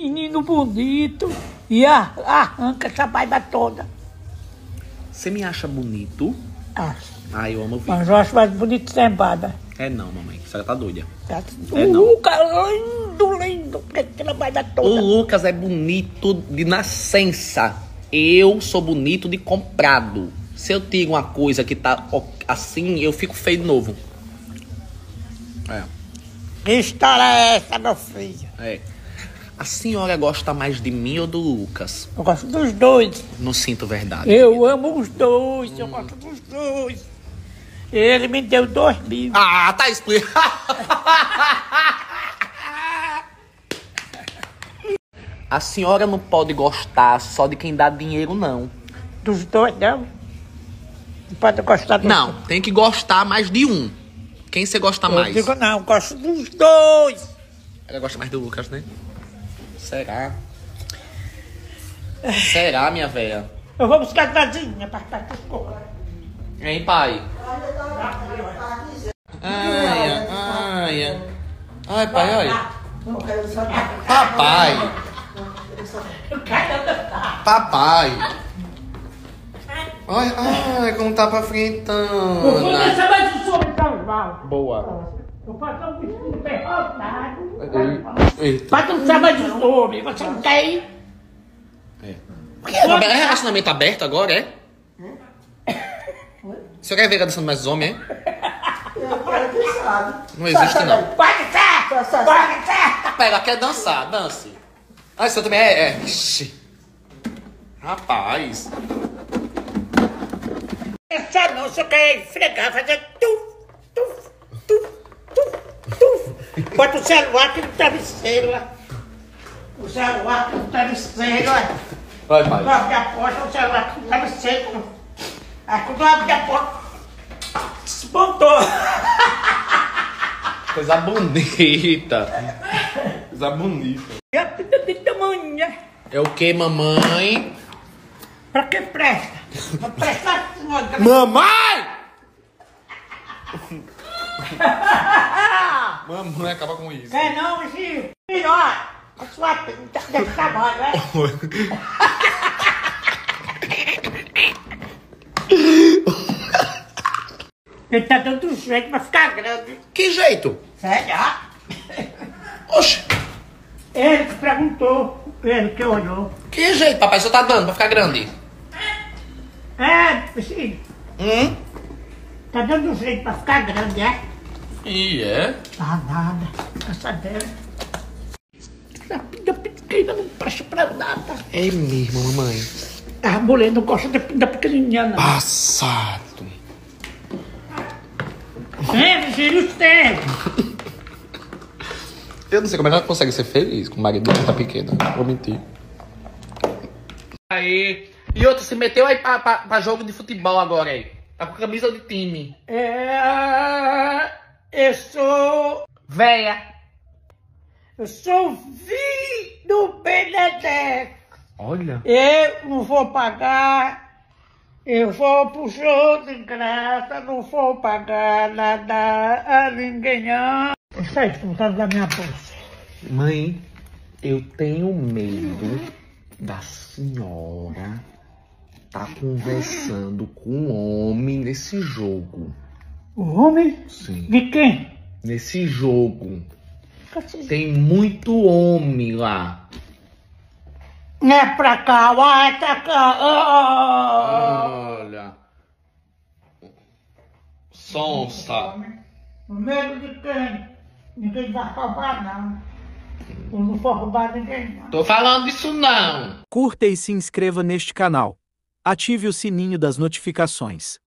Menino bonito. E arranca essa barba toda. Você me acha bonito? Acho. Ah, eu amo o filho. Mas eu acho mais bonito sem barba. É não, mamãe. A senhora tá doida. É o não. Lucas, lindo, lindo. Aquela barba toda. O Lucas é bonito de nascença. Eu sou bonito de comprado. Se eu tiro uma coisa que tá assim, eu fico feio de novo. É. Que história é essa, meu filho? É. A senhora gosta mais de mim ou do Lucas? Eu gosto dos dois. Não sinto verdade. Eu amo os dois, eu gosto dos dois. Ele me deu 2 mil. Ah, tá explicado. A senhora não pode gostar só de quem dá dinheiro, não. Dos dois, não? Não pode gostar dos dois. Não, tem que gostar mais de um. Quem você gosta mais? Eu digo não, gosto dos dois. Ela gosta mais do Lucas, né? Será? Será, minha velha? Eu vou buscar a tadinha pra ficar com hein, pai? Ai, ai. Ai, pai, olha. Papai. Papai. Ai, ai, como tá pra frentando. Eu vou deixar mais um soco pra usar. Boa. Eu faço um vestido derrotado. Bata um sábado de sobre, você não tem? É. É relacionamento aberto agora, é? O senhor quer ver dançando mais homem, é? Não existe, não. Pode ser! Pode ser! Pera, quer dançar, dance. Ah, o senhor também é. Rapaz. Essa não, o senhor quer esfregar, fazer bota o celular aqui no travesseiro, lá. O celular aqui no travesseiro, lá. Vai, pai. Quando abre a porta, o celular aqui no travesseiro. Aí quando abre a porta, desmontou. Coisa bonita. Coisa bonita. É tudo de tamanho. É o que, mamãe? Pra que presta? Pra prestar foda. Mamãe! Mamãe, acaba com isso. É não, Gil. Melhor. A sua pinta deve estar boa, né? Ele tá dando um jeito pra ficar grande. Que jeito? Sério? Oxi. Ele que perguntou. Ele que olhou. Que jeito, papai? Você tá dando pra ficar grande? É, sim. Tá dando um jeito pra ficar grande, é? E é? Tá nada, fica sabendo. Essa pinda pequena não presta pra nada. É mesmo, mamãe. A mulher não gosta de pinda pequenininha, não. Passado. Teve, filho, teve. Eu não sei como ela consegue ser feliz com o marido que tá pequeno. Vou mentir. Aí. E outro, se meteu aí pra jogo de futebol agora aí. Tá com camisa de time. É... Eu sou véia. Eu sou filho do Benedetto. Olha. Eu não vou pagar. Eu vou pro show de graça. Não vou pagar nada a ninguém. Isso aí, voltando da minha bolsa. Mãe, eu tenho medo da senhora tá conversando com um homem nesse jogo. O homem? Sim. De quem? Nesse jogo. Tem muito homem lá. É pra cá, vai pra cá. Oh. Olha. Sonsa. O medo de quem? Ninguém vai roubar, não. Eu não vou roubar ninguém, não. Tô falando isso, não. Curta e se inscreva neste canal. Ative o sininho das notificações.